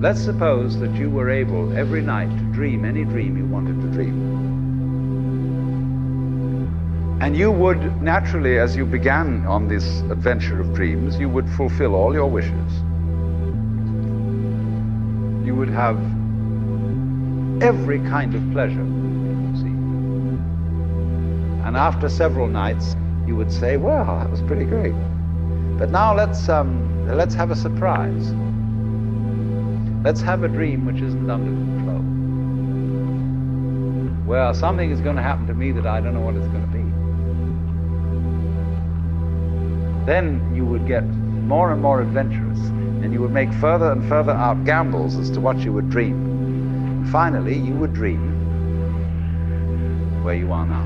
Let's suppose that you were able every night to dream any dream you wanted to dream. And you would naturally, as you began on this adventure of dreams, you would fulfill all your wishes. You would have every kind of pleasure you can see. And after several nights, you would say, well, that was pretty great. But now let's have a surprise. Let's have a dream which isn't under control. Well, something is going to happen to me that I don't know what it's going to be. Then you would get more and more adventurous, and you would make further and further out gambles as to what you would dream. And finally, you would dream where you are now.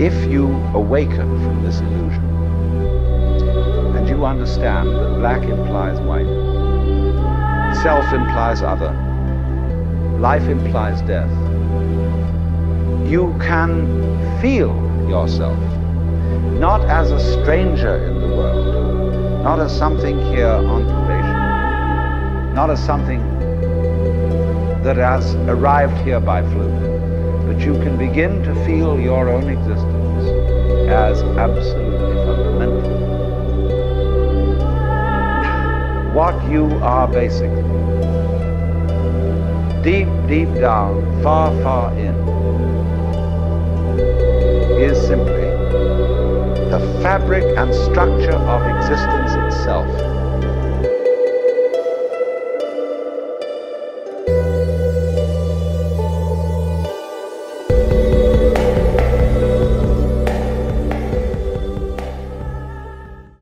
If you awaken from this illusion, and you understand that black implies white, self implies other, life implies death, you can feel yourself, not as a stranger in the world, not as something here on probation, not as something that has arrived here by fluke, but you can begin to feel your own existence as absolutely fundamental. What you are basically, deep, deep down, far, far in, is simply the fabric and structure of existence itself.